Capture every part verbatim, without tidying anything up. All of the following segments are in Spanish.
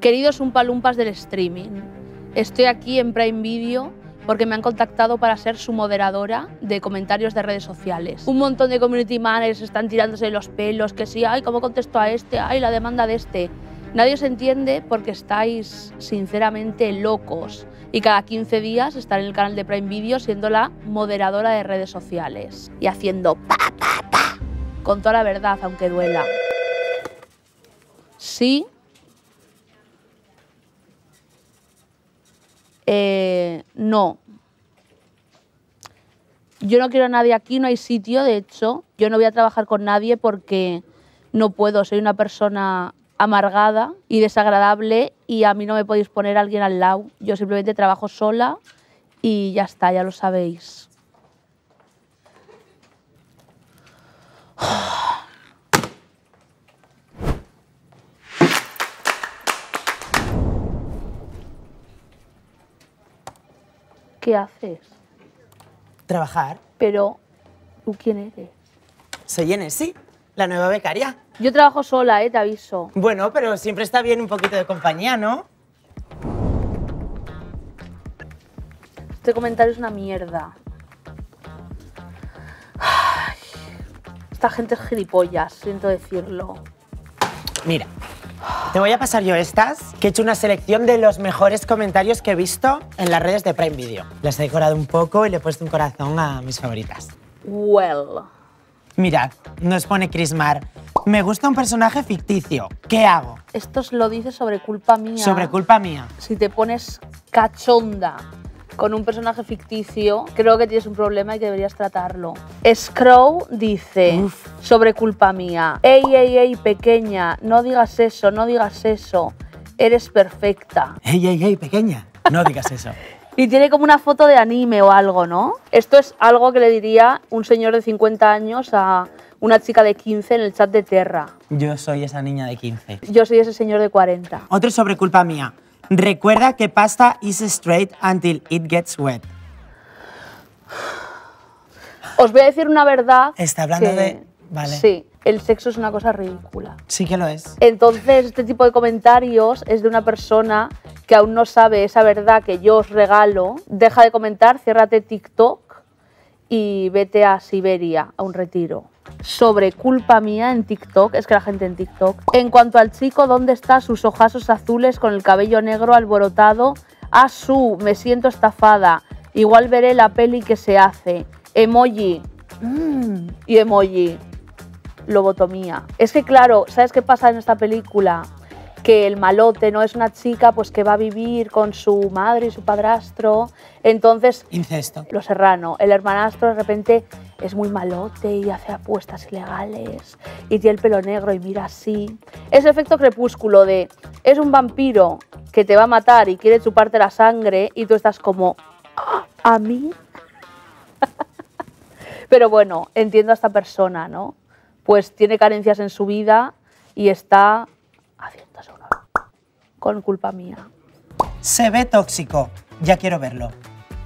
Queridos umpalumpas del streaming, estoy aquí en Prime Video porque me han contactado para ser su moderadora de comentarios de redes sociales. Un montón de community managers están tirándose los pelos, que sí, ay, ¿cómo contesto a este? Ay, la demanda de este. Nadie os entiende porque estáis sinceramente locos y cada quince días estaré en el canal de Prime Video siendo la moderadora de redes sociales y haciendo pa, pa, pa, con toda la verdad, aunque duela. Sí. Eh, no. Yo no quiero a nadie aquí, no hay sitio, de hecho. Yo no voy a trabajar con nadie porque no puedo. Soy una persona amargada y desagradable y a mí no me podéis poner a alguien al lado. Yo simplemente trabajo sola y ya está, ya lo sabéis. ¿Qué haces? Trabajar. Pero, ¿tú quién eres? Soy Yenesi, la nueva becaria. Yo trabajo sola, ¿eh? Te aviso. Bueno, pero siempre está bien un poquito de compañía, ¿no? Este comentario es una mierda. Ay, esta gente es gilipollas, siento decirlo. Mira, te voy a pasar yo estas, que he hecho una selección de los mejores comentarios que he visto en las redes de Prime Video. Las he decorado un poco y le he puesto un corazón a mis favoritas. Well. Mirad, nos pone Crismar. Me gusta un personaje ficticio. ¿Qué hago? Esto lo dice sobre culpa mía. Sobre culpa mía. Si te pones cachonda con un personaje ficticio, creo que tienes un problema y que deberías tratarlo. Scrow dice, uf, sobre culpa mía. Ey, ey, ey, pequeña, no digas eso, no digas eso. Eres perfecta. Ey, ey, ey, pequeña, no digas eso. Y tiene como una foto de anime o algo, ¿no? Esto es algo que le diría un señor de cincuenta años a una chica de quince en el chat de Terra. Yo soy esa niña de quince. Yo soy ese señor de cuarenta. Otro sobre culpa mía. Recuerda que pasta is straight until it gets wet. Os voy a decir una verdad. Está hablando que, de... Vale. Sí, el sexo es una cosa ridícula. Sí que lo es. Entonces, este tipo de comentarios es de una persona que aún no sabe esa verdad que yo os regalo. Deja de comentar, ciérrate TikTok y vete a Siberia, a un retiro. Sobre culpa mía en TikTok, es que la gente en TikTok. En cuanto al chico, ¿dónde está sus ojazos azules con el cabello negro alborotado? Ah, su, me siento estafada. Igual veré la peli que se hace. Emoji. Mm. Y emoji. Lobotomía. Es que claro, ¿sabes qué pasa en esta película? Que el malote no es una chica pues que va a vivir con su madre y su padrastro. Entonces, incesto. Lo Serrano, el hermanastro de repente es muy malote y hace apuestas ilegales y tiene el pelo negro y mira así. Ese efecto crepúsculo de es un vampiro que te va a matar y quiere chuparte la sangre y tú estás como, ¿a mí? Pero bueno, entiendo a esta persona, ¿no? Pues tiene carencias en su vida y está haciendo solo con culpa mía. Se ve tóxico, ya quiero verlo.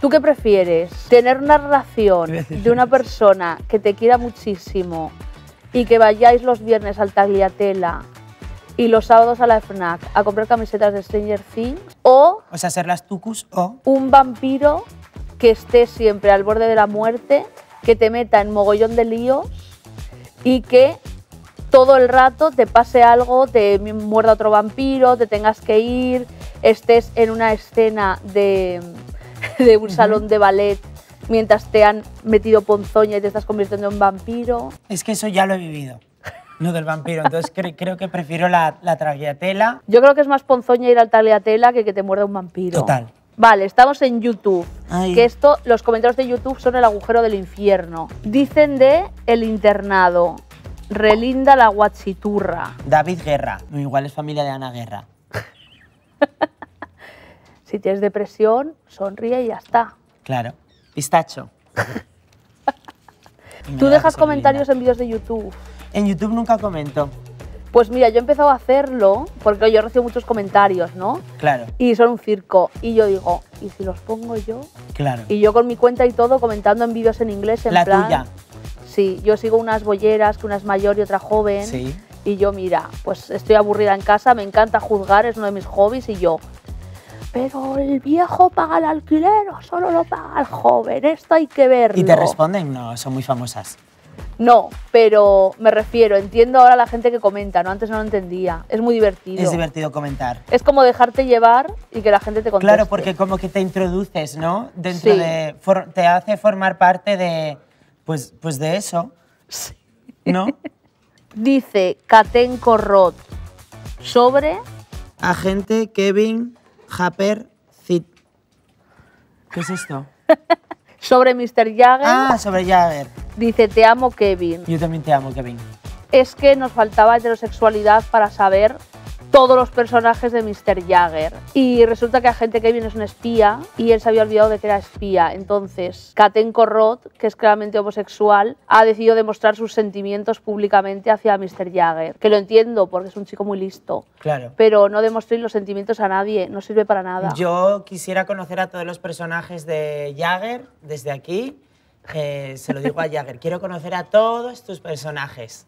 ¿Tú qué prefieres? ¿Tener una relación de una persona que te quiera muchísimo y que vayáis los viernes al Tagliatela y los sábados a la FNAC a comprar camisetas de Stranger Things? O, o sea, ser las tucus o un vampiro que esté siempre al borde de la muerte, que te meta en mogollón de líos y que todo el rato te pase algo, te muerda otro vampiro, te tengas que ir, estés en una escena de... de un salón de ballet mientras te han metido ponzoña y te estás convirtiendo en vampiro? Es que eso ya lo he vivido, no del vampiro, entonces cre creo que prefiero la, la Tagliatela. Yo creo que es más ponzoña ir al Tagliatela que que te muerda un vampiro. Total. Vale, estamos en YouTube, ay, que esto, los comentarios de YouTube son el agujero del infierno. Dicen de El Internado, Relinda la Guachiturra. David Guerra, igual es familia de Ana Guerra. Si tienes depresión, sonríe y ya está. Claro. Pistacho. ¿Tú dejas comentarios en vídeos de YouTube? En YouTube nunca comento. Pues mira, yo he empezado a hacerlo porque yo recibo muchos comentarios, ¿no? Claro. Y son un circo. Y yo digo, ¿y si los pongo yo? Claro. Y yo con mi cuenta y todo comentando en vídeos en inglés, en plan... La tuya. Sí, yo sigo unas bolleras, que una es mayor y otra joven. Sí. y yo, mira, pues estoy aburrida en casa, me encanta juzgar, es uno de mis hobbies, y yo, pero el viejo paga el alquiler o solo lo paga el joven, esto hay que verlo. ¿Y te responden? No, son muy famosas. No, pero me refiero, entiendo ahora la gente que comenta, ¿no? Antes no lo entendía. Es muy divertido. Es divertido comentar. Es como dejarte llevar y que la gente te conteste. Claro, porque como que te introduces, ¿no? Dentro sí. de, for, te hace formar parte de, pues, pues de eso, sí. ¿no? Dice Katen Corrot sobre... Agente Kevin Happer Zit. ¿Qué es esto? Sobre mister Jagger. Ah, sobre Jagger. Dice, te amo, Kevin. Yo también te amo, Kevin. Es que nos faltaba heterosexualidad para saber todos los personajes de mister Jagger. Y resulta que Agente Kevin es un espía y él se había olvidado de que era espía. Entonces, Katen Corrot, que es claramente homosexual, ha decidido demostrar sus sentimientos públicamente hacia mister Jagger. Que lo entiendo, porque es un chico muy listo. Claro. Pero no demostréis los sentimientos a nadie, no sirve para nada. Yo quisiera conocer a todos los personajes de Jagger desde aquí. Eh, se lo digo a Jagger, quiero conocer a todos tus personajes.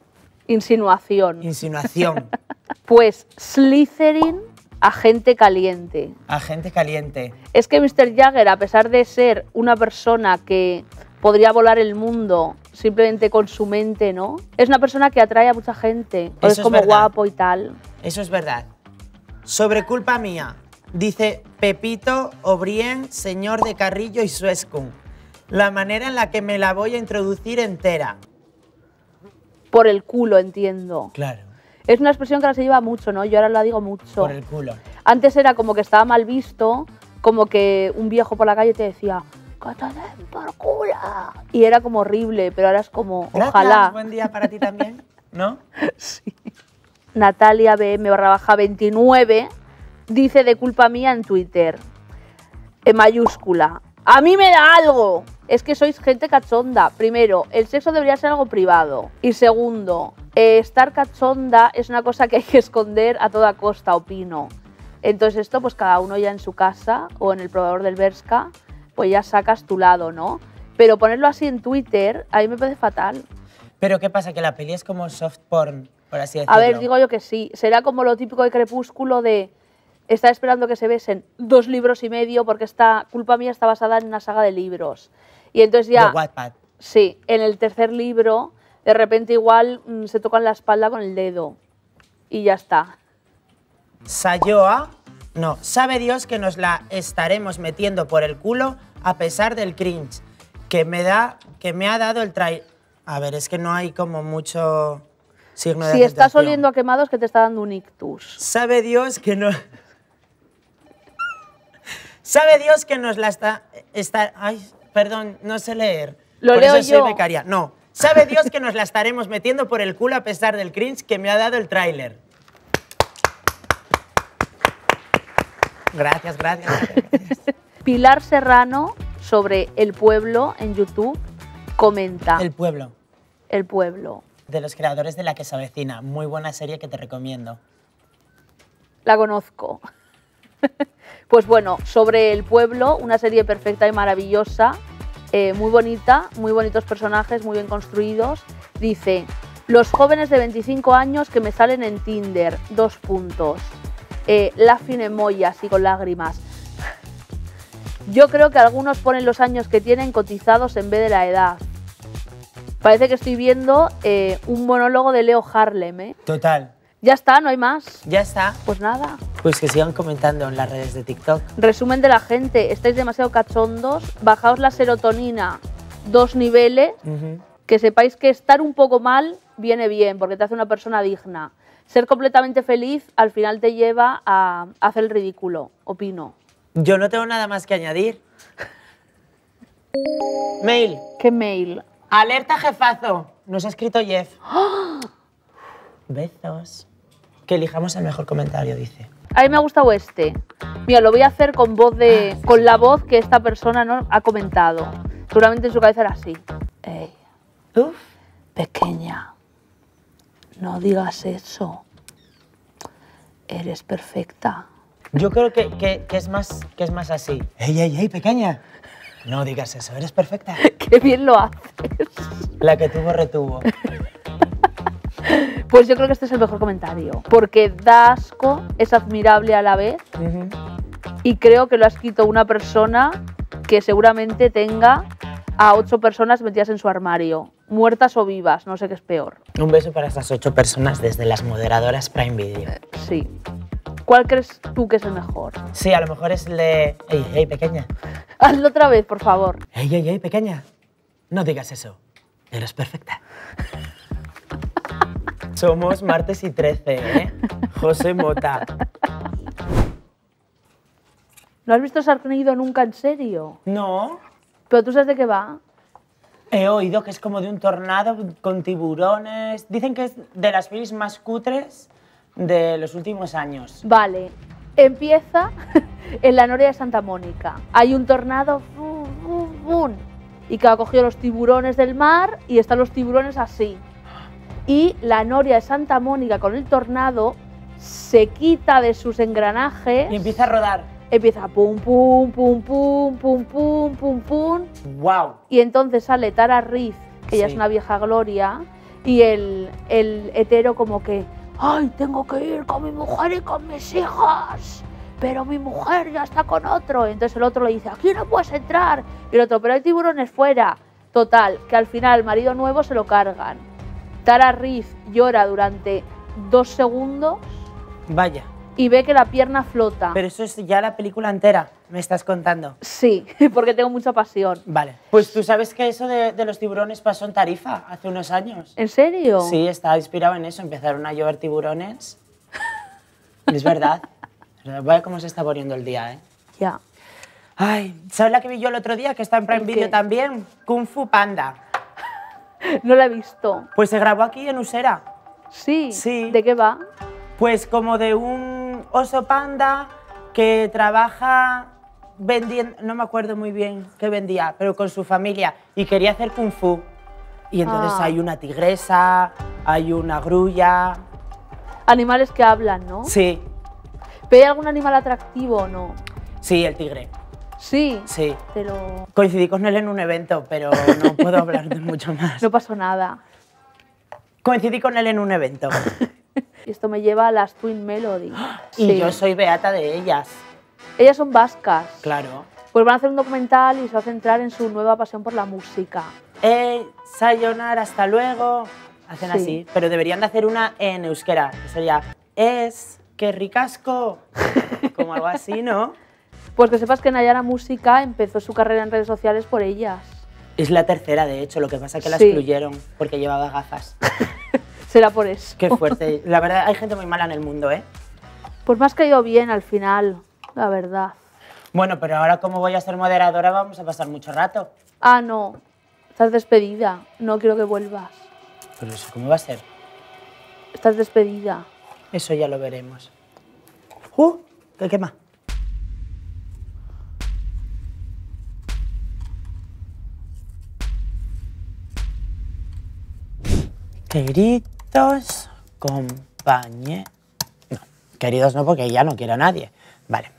Insinuación. Insinuación. Pues Slytherin, agente caliente. Agente caliente. Es que mister Jagger, a pesar de ser una persona que podría volar el mundo simplemente con su mente, ¿no? Es una persona que atrae a mucha gente. Eso es como guapo y tal. Eso es verdad. Sobre culpa mía, dice Pepito O'Brien, señor de Carrillo y Suescun. La manera en la que me la voy a introducir entera. Por el culo, entiendo. Claro. Es una expresión que ahora se lleva mucho, ¿no? Yo ahora la digo mucho. Por el culo. Antes era como que estaba mal visto, como que un viejo por la calle te decía, ¡que te den por culo! Y era como horrible, pero ahora es como, gracias, ojalá. Buen día para ti también, ¿no? Sí. Natalia B M barra baja veintinueve dice de culpa mía en Twitter, en mayúscula. ¡A mí me da algo! Es que sois gente cachonda. Primero, el sexo debería ser algo privado. Y segundo, eh, estar cachonda es una cosa que hay que esconder a toda costa, opino. Entonces esto, pues cada uno ya en su casa o en el probador del Bershka, pues ya sacas tu lado, ¿no? Pero ponerlo así en Twitter, a mí me parece fatal. ¿Pero qué pasa? ¿Que la peli es como soft porn, por así decirlo? A ver, digo yo que sí. Será como lo típico de Crepúsculo de... Está esperando que se besen dos libros y medio porque esta culpa mía está basada en una saga de libros. Y entonces ya... De Wattpad. Sí, en el tercer libro, de repente igual mmm, se tocan la espalda con el dedo. Y ya está. Sayoa, no, sabe Dios que nos la estaremos metiendo por el culo a pesar del cringe que me, da, que me ha dado el trai... A ver, es que no hay como mucho signo de si estás oliendo a quemados es que te está dando un ictus. Sabe Dios que no... Sabe Dios que nos la está, está... Ay, perdón, no sé leer. Lo por leo eso yo. Soy becaria. No. Sabe Dios que nos la estaremos metiendo por el culo a pesar del cringe que me ha dado el tráiler. Gracias, gracias, gracias. Pilar Serrano, sobre El Pueblo, en YouTube, comenta. El Pueblo. El Pueblo. De los creadores de La que se avecina. Muy buena serie que te recomiendo. La conozco. Pues bueno, sobre El Pueblo, una serie perfecta y maravillosa, eh, muy bonita, muy bonitos personajes, muy bien construidos. Dice, los jóvenes de veinticinco años que me salen en Tinder, dos puntos. Eh, laughing emoji, así con lágrimas. Yo creo que algunos ponen los años que tienen cotizados en vez de la edad. Parece que estoy viendo eh, un monólogo de Leo Harlem, ¿eh? Total. Ya está, no hay más. Ya está. Pues nada. Pues que sigan comentando en las redes de TikTok. Resumen de la gente, estáis demasiado cachondos, bajaos la serotonina dos niveles, uh-huh. que sepáis que estar un poco mal viene bien, porque te hace una persona digna. Ser completamente feliz al final te lleva a hacer el ridículo, opino. Yo no tengo nada más que añadir. Mail. ¿Qué mail? Alerta jefazo, nos ha escrito Jeff. ¡Oh! Besos. Que elijamos el mejor comentario, dice. A mí me ha gustado este. Mira, lo voy a hacer con voz de, con la voz que esta persona no ha comentado. Seguramente en su cabeza era así. Ey, uf, pequeña, no digas eso. Eres perfecta. Yo creo que, que, que, es, más, que es más así. Ey, ey, ey, pequeña, no digas eso. Eres perfecta. Qué bien lo haces. La que tuvo retuvo. Pues yo creo que este es el mejor comentario, porque da asco, es admirable a la vez, uh-huh. y creo que lo ha escrito una persona que seguramente tenga a ocho personas metidas en su armario, muertas o vivas, no sé qué es peor. Un beso para estas ocho personas desde las moderadoras Prime Video. Eh, sí. ¿Cuál crees tú que es el mejor? Sí, a lo mejor es el de... ¡Ey, ey, pequeña! Hazlo otra vez, por favor. ¡Ey, ey, ey, pequeña! No digas eso. Eres perfecta. Somos martes y trece, ¿eh? José Mota. ¿No has visto Sharknado nunca en serio? No. ¿Pero tú sabes de qué va? He oído que es como de un tornado con tiburones. Dicen que es de las pelis más cutres de los últimos años. Vale. Empieza en la noria de Santa Mónica. Hay un tornado... Bum, bum, bum, y que ha cogido los tiburones del mar y están los tiburones así. Y la noria de Santa Mónica con el tornado se quita de sus engranajes... Y empieza a rodar. Empieza pum, pum, pum, pum, pum, pum, pum, pum. ¡Wow! Y entonces sale Tara Reid, que ya sí. es una vieja gloria, y el, el hetero como que... ¡Ay, tengo que ir con mi mujer y con mis hijas! Pero mi mujer ya está con otro. Entonces el otro le dice, aquí no puedes entrar. Y el otro, pero hay tiburones fuera. Total, que al final el marido nuevo se lo cargan. Tara Reid llora durante dos segundos. Vaya. Y ve que la pierna flota. Pero eso es ya la película entera, me estás contando. Sí, porque tengo mucha pasión. Vale. Pues tú sabes que eso de, de los tiburones pasó en Tarifa hace unos años. ¿En serio? Sí, estaba inspirado en eso. Empezaron a llover tiburones. Es verdad. Vaya cómo se está poniendo el día, ¿eh? Ya. Ay, ¿sabes la que vi yo el otro día? Que está en Prime Video también. Kung Fu Panda. No la he visto. Pues se grabó aquí en Usera. Sí. Sí. ¿De qué va? Pues como de un oso panda que trabaja vendiendo... No me acuerdo muy bien qué vendía, pero con su familia. Y quería hacer Kung Fu. Y entonces ah. hay una tigresa, hay una grulla... Animales que hablan, ¿no? Sí. ¿Pero hay algún animal atractivo o no? Sí, el tigre. ¿Sí? Sí. Pero... Coincidí con él en un evento, pero no puedo hablar de mucho más. No pasó nada. Coincidí con él en un evento. Y esto me lleva a las Twin Melody. Sí. Y yo soy beata de ellas. Ellas son vascas. Claro. Pues van a hacer un documental y se va a centrar en su nueva pasión por la música. Eh, sayonara, hasta luego. Hacen sí. así. Pero deberían de hacer una en euskera. Que sería es... ¡Qué ricasco! Como algo así, ¿no? Pues que sepas que Nayara Música empezó su carrera en redes sociales por ellas. Es la tercera, de hecho, lo que pasa es que sí. la excluyeron porque llevaba gafas. Será por eso. Qué fuerte. La verdad, hay gente muy mala en el mundo, ¿eh? Pues me has caído bien al final, la verdad. Bueno, pero ahora como voy a ser moderadora vamos a pasar mucho rato. Ah, no. Estás despedida. No quiero que vuelvas. Pero eso, ¿cómo va a ser? Estás despedida. Eso ya lo veremos. ¡Uh! ¡Qué quema! Queridos compañeros... No, queridos no, porque ya no quiero a nadie. Vale,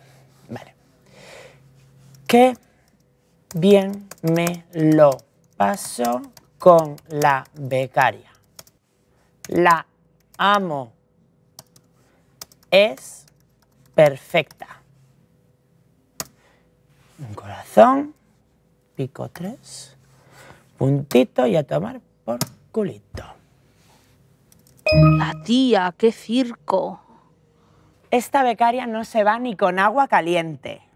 vale. Qué bien me lo paso con la becaria. La amo. Es perfecta. Un corazón, pico tres, puntito y a tomar por culito. La tía, qué circo. Esta becaria no se va ni con agua caliente.